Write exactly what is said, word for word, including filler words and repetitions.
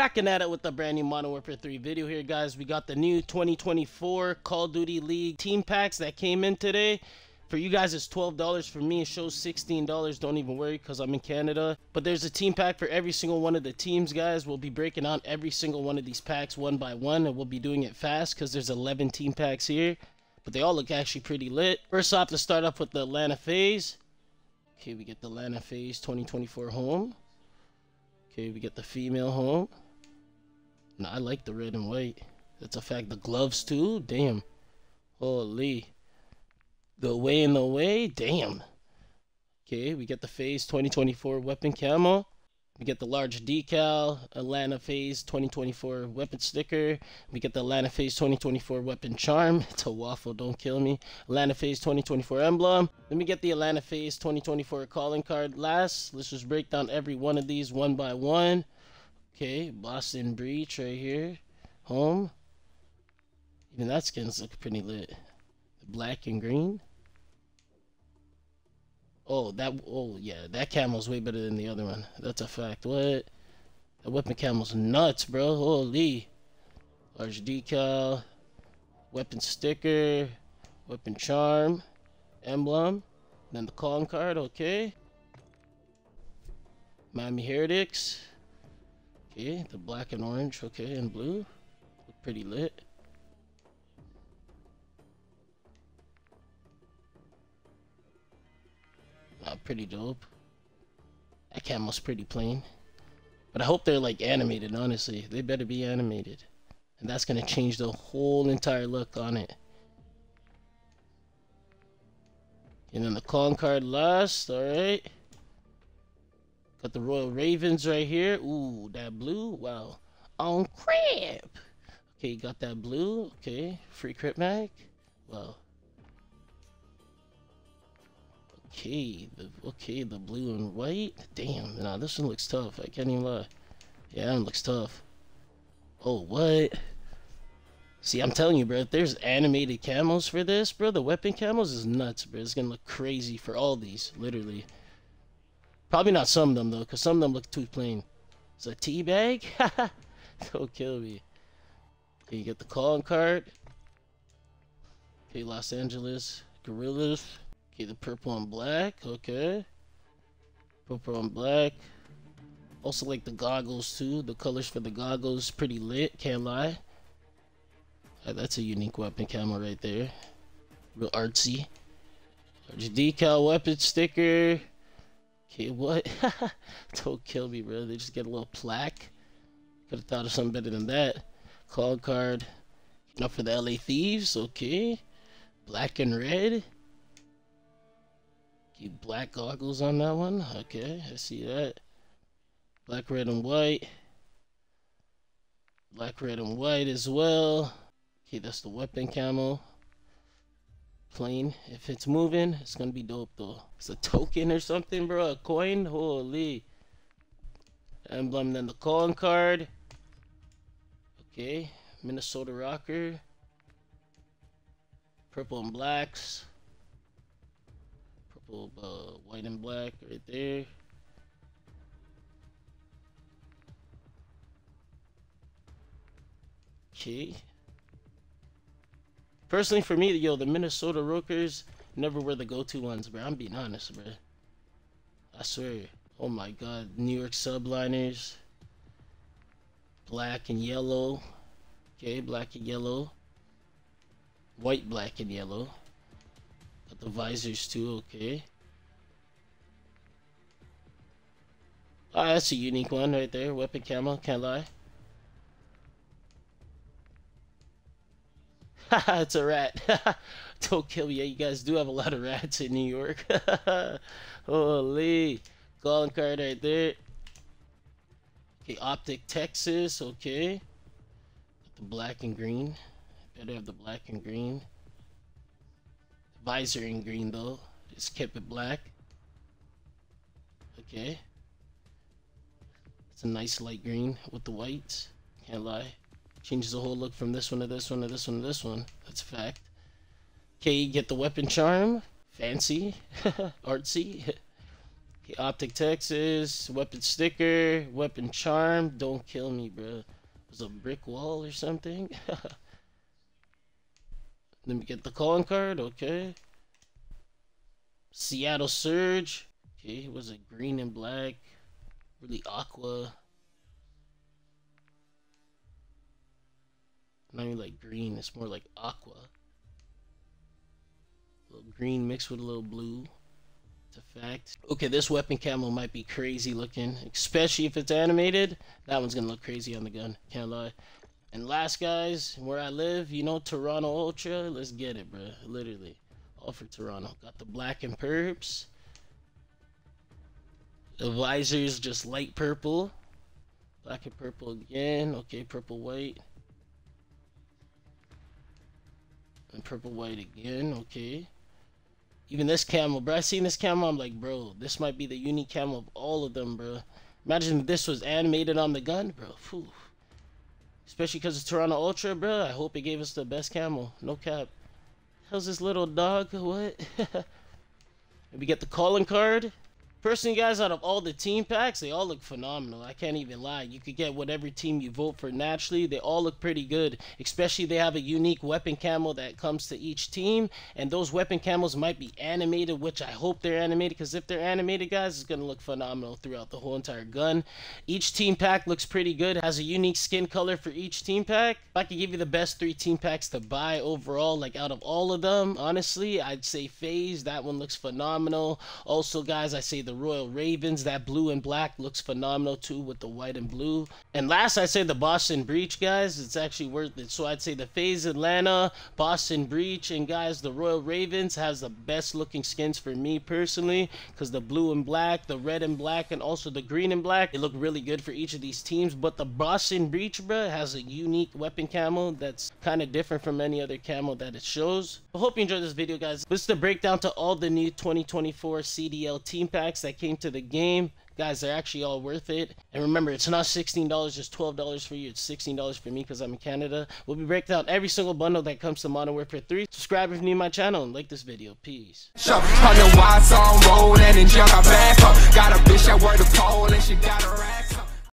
Back and at it with a brand new Modern Warfare three video here, guys. We got the new twenty twenty-four Call of Duty League team packs that came in today. For you guys, it's twelve dollars. For me, it shows sixteen dollars. Don't even worry, because I'm in Canada. But there's a team pack for every single one of the teams, guys. We'll be breaking on every single one of these packs one by one, and we'll be doing it fast because there's eleven team packs here. But they all look actually pretty lit. First off, let's start off with the Atlanta FaZe. Okay, we get the Atlanta FaZe twenty twenty-four home. Okay, we get the female home. Now, I like the red and white. That's a fact. The gloves, too. Damn. Holy. The way in the way. Damn. Okay, we get the FaZe twenty twenty-four weapon camo. We get the large decal. Atlanta FaZe twenty twenty-four weapon sticker. We get the Atlanta FaZe twenty twenty-four weapon charm. It's a waffle. Don't kill me. Atlanta FaZe twenty twenty-four emblem. Let me get the Atlanta FaZe twenty twenty-four calling card last. Let's just break down every one of these one by one. Okay, Boston Breach right here. Home. Even that skin's look pretty lit. Black and green. Oh, that, oh yeah, that camel's way better than the other one. That's a fact. What? That weapon camel's nuts, bro. Holy. Large decal. Weapon sticker. Weapon charm. Emblem. Then the calling card, okay. Miami Heretics. Okay, the black and orange, okay, and blue. Look pretty lit. Uh, pretty dope. That camel's pretty plain, but I hope they're like animated. Honestly, they better be animated, and that's gonna change the whole entire look on it. And then the calling card last. All right, got the Royal Ravens right here. Ooh, that blue. Wow, on crib. Okay, got that blue. Okay, free crib mag. Wow. Okay, the, okay, the blue and white. Damn, nah, this one looks tough. I can't even lie. Yeah, that one looks tough. Oh, what? See, I'm telling you, bro, if there's animated camos for this, bro, the weapon camos is nuts, bro. It's gonna look crazy for all these, literally. Probably not some of them, though, because some of them look too plain. It's a tea bag? Haha, don't kill me. Okay, you get the calling card. Okay, Los Angeles Gorillas. Okay, the purple and black, okay. Purple and black. Also like the goggles too. The colors for the goggles pretty lit, can't lie. Right, that's a unique weapon camo right there. Real artsy. Large decal weapon sticker. Okay, what? Don't kill me, bro. They just get a little plaque. Could have thought of something better than that. Call card. Now for the L A Thieves, okay. Black and red. Black goggles on that one. Okay, I see that. Black, red, and white. Black, red, and white as well. Okay, that's the weapon camo. Plain. If it's moving, it's gonna be dope though. It's a token or something, bro. A coin. Holy. Emblem, then the calling card. Okay, Minnesota RØKKR. Purple and blacks. Uh, white and black right there. Okay. Personally, for me, yo, the Minnesota RØKKRs never were the go-to ones, bro. I'm being honest, bro. I swear. Oh my God, New York Subliners. Black and yellow. Okay, black and yellow. White, black, and yellow. The visors too, okay. Ah, oh, that's a unique one right there. Weapon camo, can't lie. Haha, it's a rat. Don't kill me. Yeah, you guys do have a lot of rats in New York. Holy. Calling card right there. Okay, Optic Texas, okay. Got the black and green. Better have the black and green. Visor in green though, just kept it black. Okay, it's a nice light green with the whites, can't lie. Changes the whole look from this one to this one to this one to this one. That's a fact. Okay, you get the weapon charm. Fancy. Artsy. Optic Texas, weapon sticker, weapon charm. Don't kill me, bro. There's a brick wall or something. Let me get the calling card. Okay. Seattle Surge. Okay, was it green and black? Really aqua. Not even like green, it's more like aqua. A little green mixed with a little blue. Effect. Okay, this weapon camo might be crazy looking, especially if it's animated. That one's gonna look crazy on the gun, can't lie. And last, guys, where I live, you know, Toronto Ultra. Let's get it, bro. Literally, all for Toronto. Got the black and perps. The visor's just light purple. Black and purple again. Okay, purple white. And purple white again. Okay. Even this camo, bro. I seen this camo, I'm like, bro, this might be the unique camo of all of them, bro. Imagine if this was animated on the gun, bro. Whew. Especially because it's Toronto Ultra, bro. I hope it gave us the best camo. No cap. How's this little dog? What? We get the calling card. Personally, guys, out of all the team packs, they all look phenomenal. I can't even lie. You could get whatever team you vote for naturally. They all look pretty good, especially they have a unique weapon camo that comes to each team. And those weapon camos might be animated, which I hope they're animated, because if they're animated, guys, it's going to look phenomenal throughout the whole entire gun. Each team pack looks pretty good, has a unique skin color for each team pack. If I could give you the best three team packs to buy overall, like out of all of them, honestly, I'd say FaZe. That one looks phenomenal. Also, guys, I say the The Royal Ravens, that blue and black looks phenomenal too with the white and blue. And last, I say the Boston Breach, guys. It's actually worth it. So I'd say the FaZe Atlanta, Boston Breach, and guys, the Royal Ravens has the best looking skins for me personally, because the blue and black, the red and black, and also the green and black, they look really good for each of these teams. But the Boston Breach, bruh, has a unique weapon camo that's kind of different from any other camo that it shows. I hope you enjoyed this video, guys. This is the breakdown to all the new twenty twenty-four C D L team packs that came to the game. Guys, they're actually all worth it. And remember, it's not sixteen dollars, it's twelve dollars for you. It's sixteen dollars for me because I'm in Canada. We'll be breaking down every single bundle that comes to Modern Warfare three. Subscribe if you're new to my channel and like this video. Peace. Got a bitch that worked a pole and she got a rack.